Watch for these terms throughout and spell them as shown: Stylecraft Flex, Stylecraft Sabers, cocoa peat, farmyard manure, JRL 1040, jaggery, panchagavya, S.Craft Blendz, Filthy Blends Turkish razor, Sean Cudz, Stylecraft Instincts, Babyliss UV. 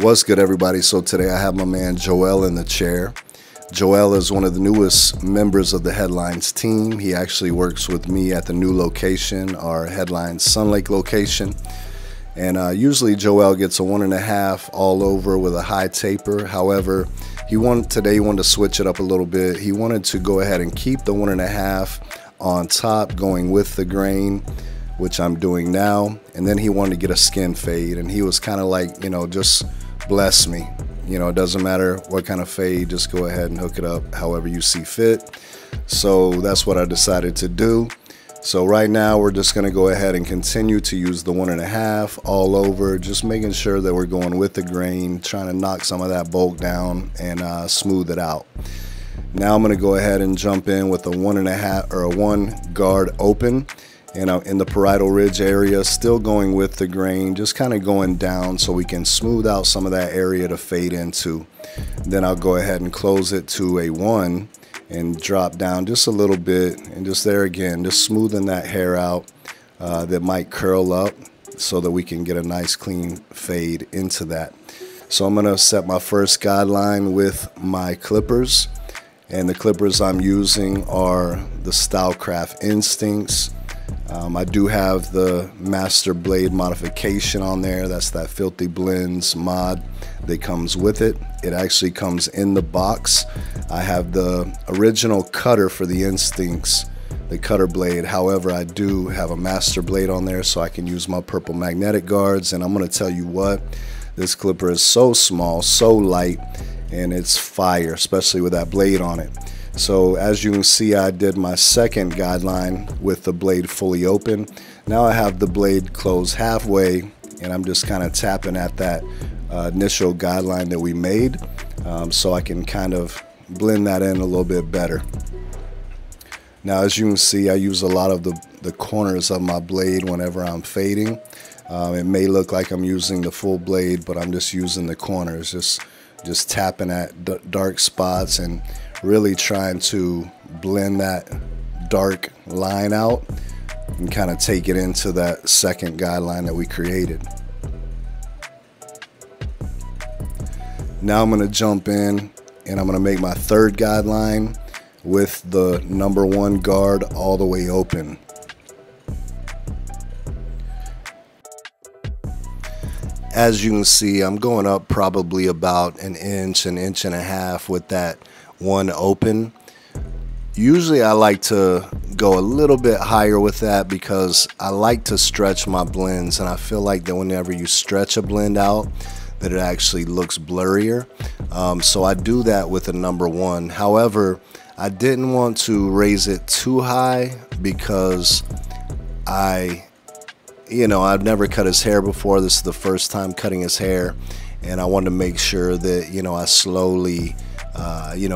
What's good, everybody? So today I have my man Joel in the chair. Joel is one of the newest members of the Headlines team. He actually works with me at the new location, our Headlines Sun Lake location. And usually Joel gets a 1.5 all over with a high taper. However, today he wanted to switch it up a little bit. He wanted to go ahead and keep the 1.5 on top going with the grain, which I'm doing now. And then he wanted to get a skin fade, and he was kind of like, you know, just bless me. You know, it doesn't matter what kind of fade, just go ahead and hook it up however you see fit. So that's what I decided to do. So right now we're just gonna go ahead and continue to use the 1.5 all over, just making sure that we're going with the grain, trying to knock some of that bulk down and smooth it out. Now I'm gonna go ahead and jump in with a 1.5 or a 1 guard open, and I'm in the parietal ridge area, still going with the grain, just kind of going down so we can smooth out some of that area to fade into. Then I'll go ahead and close it to a 1 and drop down just a little bit, and just there again, just smoothing that hair out that might curl up so that we can get a nice clean fade into that. So I'm gonna set my first guideline with my clippers, and the clippers I'm using are the Stylecraft Instincts. I do have the master blade modification on there. That's that Filthy Blends mod that comes with it. It actually comes in the box. I have the original cutter for the Instincts, the cutter blade. However, I do have a master blade on there, so I can use my purple magnetic guards. And I'm going to tell you what, this clipper is so small, so light, and it's fire, especially with that blade on it. So as you can see, I did my second guideline with the blade fully open. Now I have the blade closed halfway, and I'm just kind of tapping at that initial guideline that we made, so I can kind of blend that in a little bit better. Now, as you can see, I use a lot of the corners of my blade whenever I'm fading. It may look like I'm using the full blade, but I'm just using the corners, just tapping at dark spots and really trying to blend that dark line out and kind of take it into that second guideline that we created. Now I'm going to jump in, and I'm going to make my third guideline with the number 1 guard all the way open. As you can see, I'm going up probably about an inch and a half with that 1 open. Usually I like to go a little bit higher with that because I like to stretch my blends, and I feel like that whenever you stretch a blend out, that it actually looks blurrier. So I do that with a number 1. However, I didn't want to raise it too high because I've never cut his hair before. This is the first time cutting his hair, and I wanted to make sure that, you know, I slowly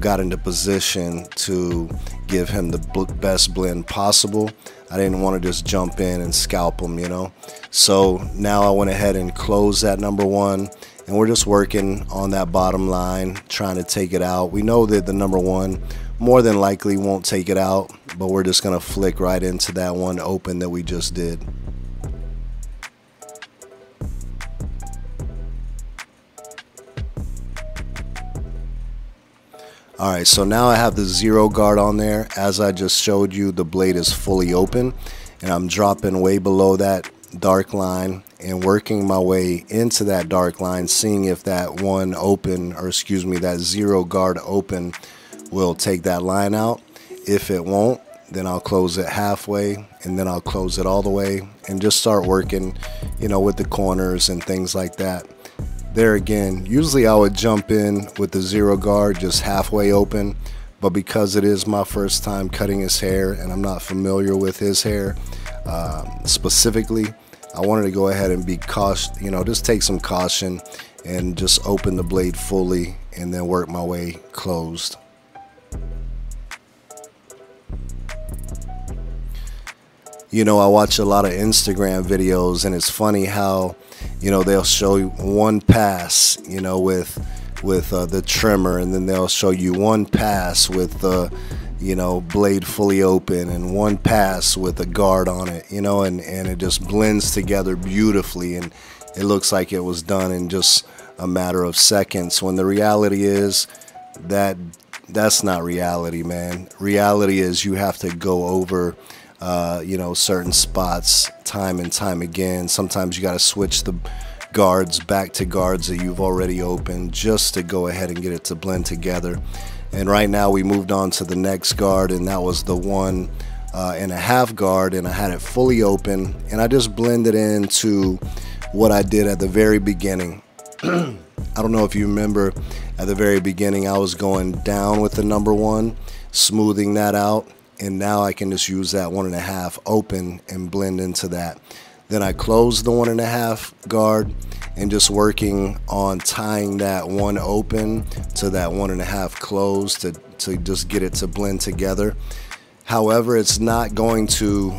got into position to give him the best blend possible. I didn't want to just jump in and scalp him, you know. So now I went ahead and closed that number 1, and we're just working on that bottom line, trying to take it out. We know that the number 1 more than likely won't take it out, but we're just going to flick right into that 1 open that we just did. All right, so now I have the 0 guard on there. As I just showed you, the blade is fully open, and I'm dropping way below that dark line and working my way into that dark line, seeing if that 1 open, or excuse me, that 0 guard open will take that line out. If it won't, then I'll close it halfway, and then I'll close it all the way, and just start working, you know, with the corners and things like that. There again, usually I would jump in with the 0 guard just halfway open, but because it is my first time cutting his hair and I'm not familiar with his hair specifically, I wanted to go ahead and be cautious, you know, just take some caution and just open the blade fully and then work my way closed. You know, I watch a lot of Instagram videos, and it's funny how, you know, they'll show you 1 pass, you know, with the trimmer, and then they'll show you 1 pass with the, you know, blade fully open, and 1 pass with a guard on it, you know, and it just blends together beautifully, and it looks like it was done in just a matter of seconds, when the reality is that that's not reality, man. Reality is you have to go over you know, certain spots time and time again. Sometimes you got to switch the guards back to guards that you've already opened just to go ahead and get it to blend together. And right now we moved on to the next guard, and that was the 1.5 guard, and I had it fully open, and I just blended into what I did at the very beginning. I don't know if you remember, at the very beginning I was going down with the number 1, smoothing that out, and now I can just use that 1.5 open and blend into that. Then I closed the 1.5 guard and just working on tying that 1 open to that 1.5 closed to just get it to blend together. However, it's not going to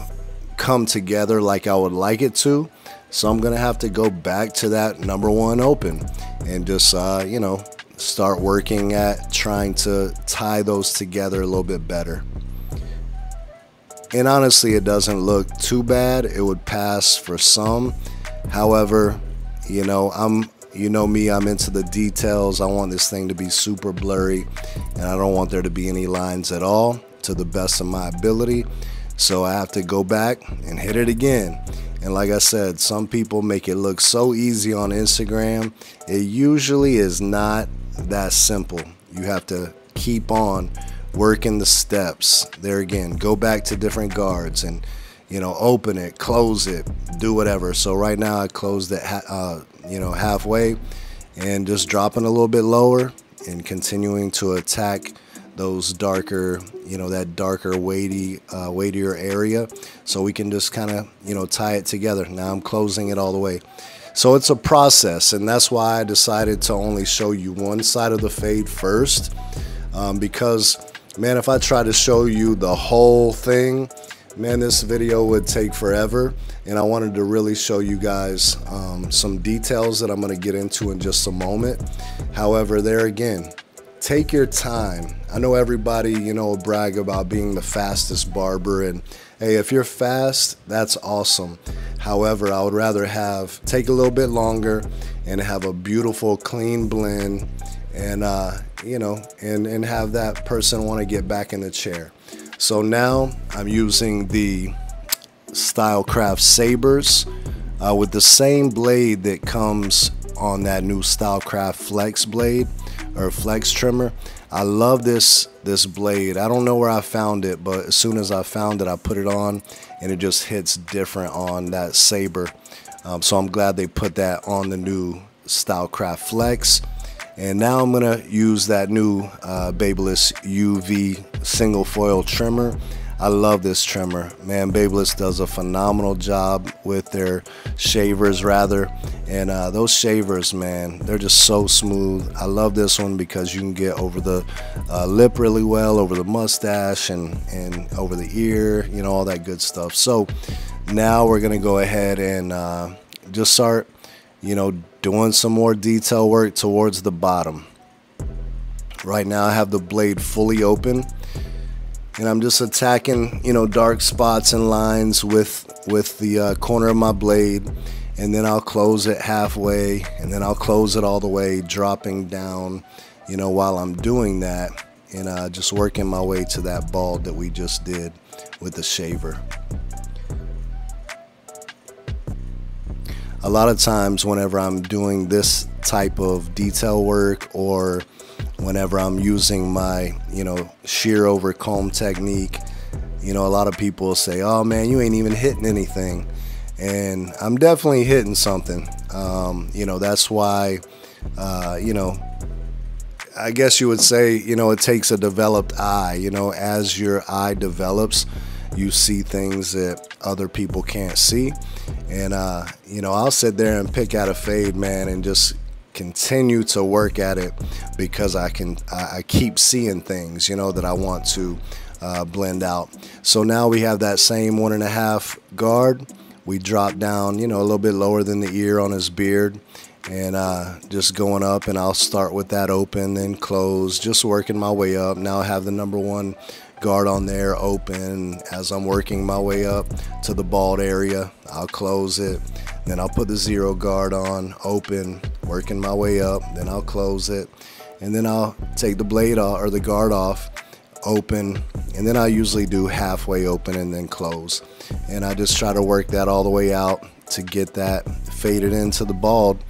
come together like I would like it to, so I'm gonna have to go back to that number 1 open and just you know, start working at trying to tie those together a little bit better. And honestly, it doesn't look too bad. It would pass for some. However, you know, you know me, I'm into the details. I want this thing to be super blurry, and I don't want there to be any lines at all, to the best of my ability. So I have to go back and hit it again. And like I said, some people make it look so easy on Instagram. It usually is not that simple. You have to keep on working the steps. There again, go back to different guards and, you know, open it, close it, do whatever. So right now I closed it you know, halfway, and just dropping a little bit lower and continuing to attack those darker, you know, that darker weightier area, so we can just kind of, you know, tie it together. Now I'm closing it all the way. So it's a process, and that's why I decided to only show you one side of the fade first, because man, if I try to show you the whole thing, man, this video would take forever, and I wanted to really show you guys some details that I'm going to get into in just a moment. However, there again, take your time. I know everybody, you know, brag about being the fastest barber, and hey, if you're fast, that's awesome. However, I would rather have take a little bit longer and have a beautiful, clean blend, and you know, and have that person want to get back in the chair. So now I'm using the Stylecraft Sabers with the same blade that comes on that new Stylecraft Flex blade or Flex trimmer. I love this blade. I don't know where I found it, but as soon as I found it, I put it on, and it just hits different on that Saber. So I'm glad they put that on the new Stylecraft Flex. And now I'm gonna use that new Babyliss UV single foil trimmer. I love this trimmer, man. Babyliss does a phenomenal job with their shavers, rather, and those shavers, man, they're just so smooth. I love this one because you can get over the lip really well, over the mustache, and over the ear, you know, all that good stuff. So now we're gonna go ahead and just start, you know, doing some more detail work towards the bottom. Right now I have the blade fully open, and I'm just attacking, you know, dark spots and lines with the corner of my blade, and then I'll close it halfway, and then I'll close it all the way, dropping down, you know, while I'm doing that, and just working my way to that bald that we just did with the shaver. A lot of times whenever I'm doing this type of detail work, or whenever I'm using my, you know, shear over comb technique, you know, a lot of people say, oh man, you ain't even hitting anything. And I'm definitely hitting something. You know, that's why, you know, I guess you would say, you know, it takes a developed eye. You know, as your eye develops, you see things that other people can't see. And you know, I'll sit there and pick out a fade, man, and just continue to work at it, because I keep seeing things, you know, that I want to blend out. So now we have that same 1.5 guard. We drop down, you know, a little bit lower than the ear on his beard, and just going up, and I'll start with that open, then close, just working my way up. Now I have the number 1 guard on there open. As I'm working my way up to the bald area, I'll close it, Then I'll put the zero guard on, open, working my way up, then I'll close it, and then I'll take the blade off, or the guard off, open, and then I usually do halfway open and then close. And I just try to work that all the way out to get that faded into the bald.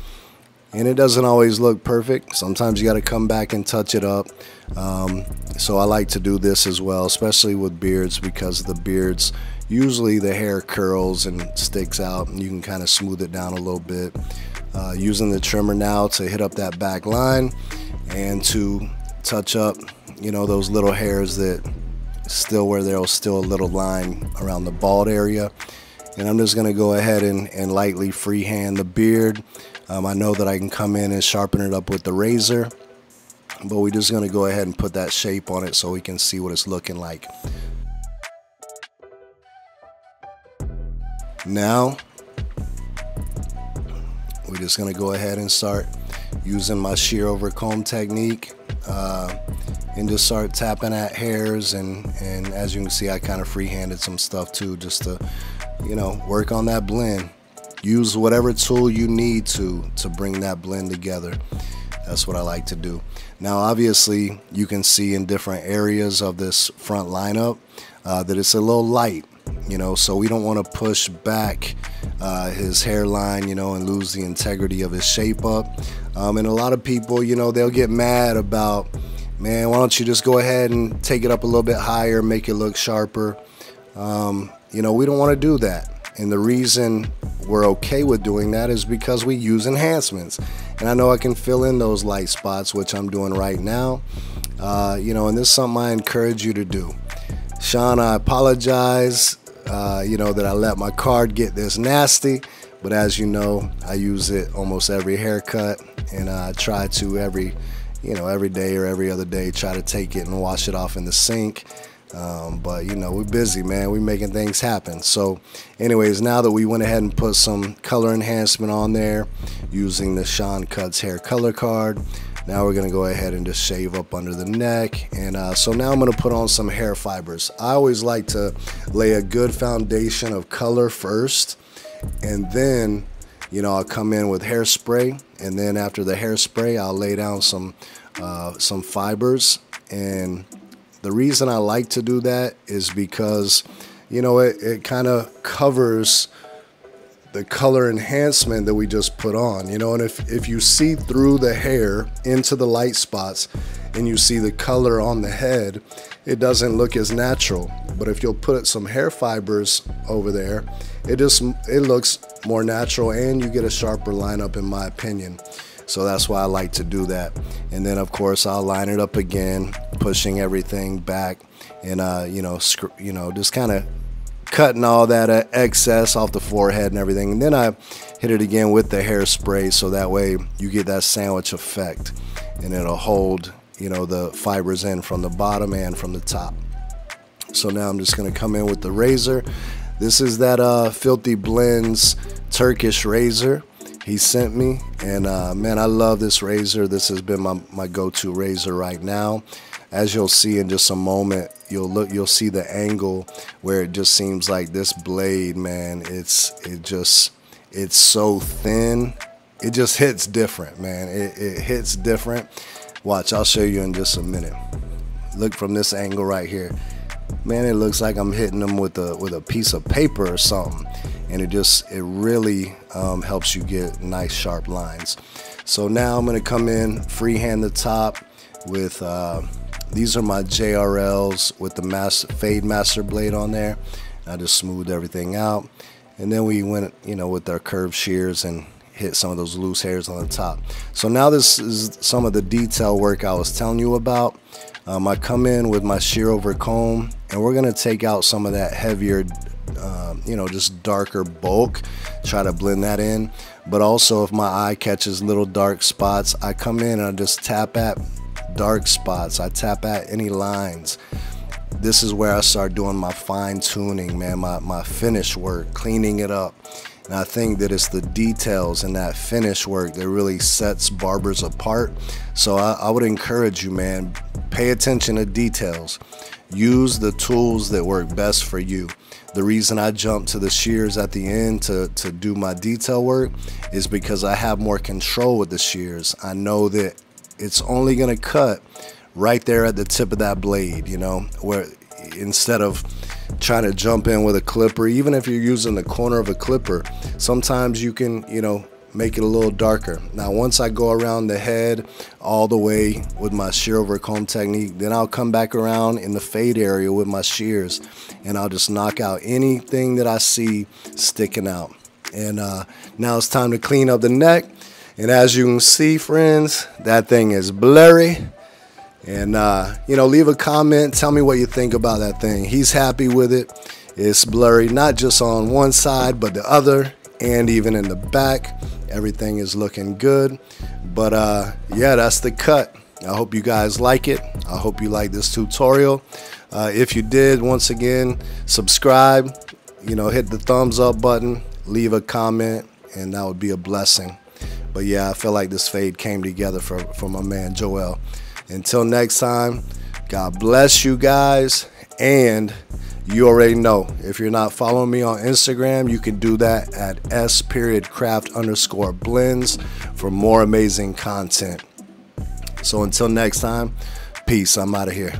And it doesn't always look perfect. Sometimes you got to come back and touch it up. So I like to do this as well, especially with beards, because the beards, usually the hair curls and sticks out, and you can kind of smooth it down a little bit. Using the trimmer now to hit up that back line and to touch up, you know, those little hairs that still, where there was still a little line around the bald area. And I'm just gonna go ahead and lightly freehand the beard. I know that I can come in and sharpen it up with the razor, but we're just gonna go ahead and put that shape on it so we can see what it's looking like. Now, we're just gonna go ahead and start using my shear over comb technique and just start tapping at hairs. And as you can see, I kind of freehanded some stuff too, just to, you know, work on that blend. Use whatever tool you need to bring that blend together. That's what I like to do. Now, obviously, you can see in different areas of this front lineup that it's a little light, you know, so we don't want to push back his hairline, you know, and lose the integrity of his shape up. And a lot of people, you know, they'll get mad about, man, why don't you just go ahead and take it up a little bit higher, make it look sharper. You know, we don't want to do that. And the reason we're okay with doing that is because we use enhancements. And I know I can fill in those light spots, which I'm doing right now. You know, and this is something I encourage you to do. Sean, I apologize, you know, that I let my card get this nasty. But as you know, I use it almost every haircut. And I try to every day or every other day, try to take it and wash it off in the sink. But you know, we're busy, man, we're making things happen. So anyways, now that we went ahead and put some color enhancement on there using the Sean Cudz hair color card, now we're gonna go ahead and just shave up under the neck. And so now I'm gonna put on some hair fibers. I always like to lay a good foundation of color first, and then, you know, I'll come in with hairspray, and then after the hairspray I'll lay down some fibers. And the reason I like to do that is because, you know, it kind of covers the color enhancement that we just put on, you know. And if you see through the hair into the light spots and you see the color on the head, it doesn't look as natural. But if you'll put some hair fibers over there, it looks more natural, and you get a sharper lineup, in my opinion. So that's why I like to do that. And then, of course, I'll line it up again, pushing everything back, and just kind of cutting all that excess off the forehead and everything. And then I hit it again with the hairspray, so that way you get that sandwich effect, and it'll hold, you know, the fibers in from the bottom and from the top. So now I'm just gonna come in with the razor. This is that Filthy Blends Turkish razor he sent me, and man, I love this razor. This has been my go-to razor right now. As you'll see in just a moment, you'll see the angle where it just seems like this blade, man, it's so thin. It just hits different, man. It hits different. Watch, I'll show you in just a minute. Look from this angle right here. Man, it looks like I'm hitting them with a piece of paper or something. And it really helps you get nice sharp lines. So now I'm gonna come in, freehand the top with, these are my JRLs with the Fade Master blade on there. I just smoothed everything out. And then we went, you know, with our curved shears and hit some of those loose hairs on the top. So now this is some of the detail work I was telling you about. I come in with my shear over comb, and we're gonna take out some of that heavier, you know, just darker bulk, try to blend that in. But also, if my eye catches little dark spots, I come in and I just tap at dark spots. I tap at any lines. This is where I start doing my fine tuning, man, my finish work, cleaning it up. And I think that it's the details and that finish work that really sets barbers apart. So I would encourage you, man, pay attention to details. Use the tools that work best for you. The reason I jump to the shears at the end to do my detail work is because I have more control with the shears. I know that it's only gonna cut right there at the tip of that blade, you know, where instead of trying to jump in with a clipper, even if you're using the corner of a clipper, sometimes you can, you know, make it a little darker. Now, once I go around the head all the way with my shear over comb technique, then I'll come back around in the fade area with my shears and I'll just knock out anything that I see sticking out. And now it's time to clean up the neck. And as you can see, friends, that thing is blurry. And, you know, leave a comment. Tell me what you think about that thing. He's happy with it. It's blurry, not just on one side, but the other, and even in the back. Everything is looking good. But yeah, that's the cut. I hope you guys like it. I hope you like this tutorial. If you did, once again, subscribe, you know, hit the thumbs up button, leave a comment, and that would be a blessing. But yeah, I feel like this fade came together for my man Joel. Until next time, God bless you guys. And you already know, if you're not following me on Instagram, you can do that at s.craft_blends for more amazing content. So until next time, peace. I'm out of here.